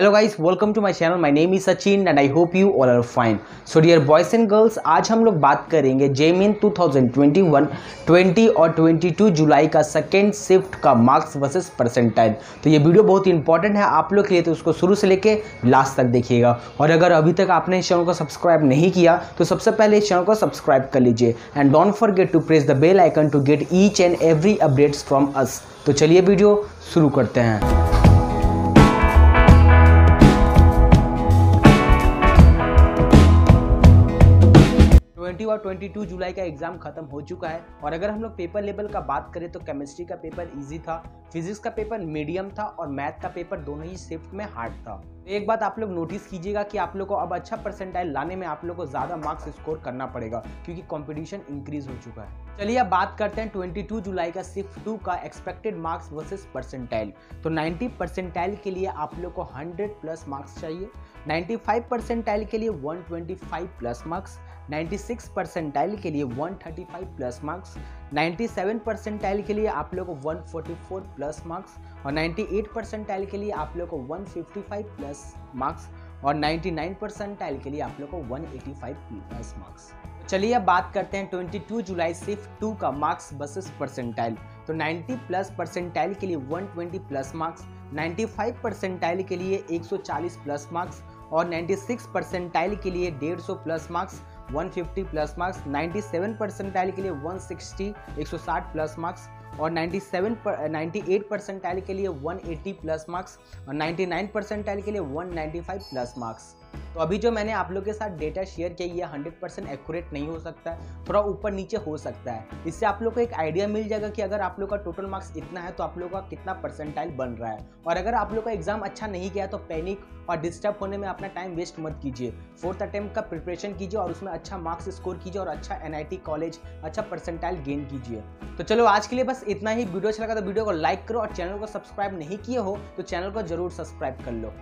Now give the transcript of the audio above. Hello guys, welcome to my channel. My name is Sachin and I hope you all are fine. So dear boys and girls, आज हम लोग बात करेंगे JEE main 2021 20 और 22 जुलाई का सेकेंड शिफ्ट का मार्क्स वर्सेस परसेंटाइल। तो ये वीडियो बहुत ही इंपॉर्टेंट है आप लोग के लिए, तो उसको शुरू से लेके लास्ट तक देखिएगा। और अगर अभी तक आपने इस चैनल को सब्सक्राइब नहीं किया तो सबसे पहले इस चैनल को सब्सक्राइब कर लीजिए and don't forget to press the bell icon to get each and every updates from us. तो चलिए वीडियो शुरू करते हैं। और 22 जुलाई का एग्जाम खत्म हो चुका है और अगर हम लोग पेपर लेवल का बात करें तो केमिस्ट्री का पेपर इजी था, फिजिक्स का पेपर मीडियम था और मैथ का पेपर दोनों ही शिफ्ट में हार्ड था। एक बात आप लोग नोटिस कीजिएगा कि आप लोग को अब अच्छा परसेंटाइल लाने में आप लोग को ज़्यादा मार्क्स स्कोर करना पड़ेगा क्योंकि कंपटीशन इंक्रीज हो चुका है। चलिए अब बात करते हैं 22 जुलाई का शिफ्ट 2 का एक्सपेक्टेड मार्क्स वर्सेस परसेंटाइल। तो 90 परसेंटाइल के लिए आप लोग को 100 प्लस मार्क्स चाहिए, 95 परसेंटाइल के लिए 125 प्लस मार्क्स, 96 परसेंटाइल के लिए 135 प्लस मार्क्स, 97 परसेंटाइल के लिए आप लोग को 144 प्लस मार्क्स और 98 परसेंटाइल के लिए आप लोग को 155 प्लस मार्क्स और 99 परसेंटाइल के लिए आप लोग को 185 प्लस मार्क्स। चलिए अब बात करते हैं 22 जुलाई शिफ्ट 2 का मार्क्स वर्सेस परसेंटाइल। तो 90 प्लस परसेंटाइल के लिए 120 प्लस मार्क्स, 95 परसेंटाइल के लिए 140 प्लस मार्क्स और 96 परसेंटाइल के लिए 150 plus marks, 150 plus marks, 97 percentile के लिए 160 प्लस मार्क्स और 98 परसेंटाइल के लिए 180 प्लस मार्क्स और 99 परसेंटाइल के लिए 195 प्लस मार्क्स। तो अभी जो मैंने आप लोग के साथ डेटा शेयर किया ये 100% एक्यूरेट नहीं हो सकता है, थोड़ा ऊपर नीचे हो सकता है। इससे आप लोग को एक आइडिया मिल जाएगा कि अगर आप लोग का टोटल मार्क्स इतना है तो आप लोग का कितना परसेंटाइल बन रहा है। और अगर आप लोग का एग्जाम अच्छा नहीं गया तो पैनिक और डिस्टर्ब होने में अपना टाइम वेस्ट मत कीजिए। फोर्थ अटेम्प्ट का प्रिपरेशन कीजिए और उसमें अच्छा मार्क्स स्कोर कीजिए और अच्छा एनआईटी कॉलेज, अच्छा परसेंटाइल गेन कीजिए। तो चलो आज के लिए बस इतना ही। वीडियो अच्छा लगा तो वीडियो को लाइक करो और चैनल को सब्सक्राइब नहीं किए हो तो चैनल को जरूर सब्सक्राइब कर लो।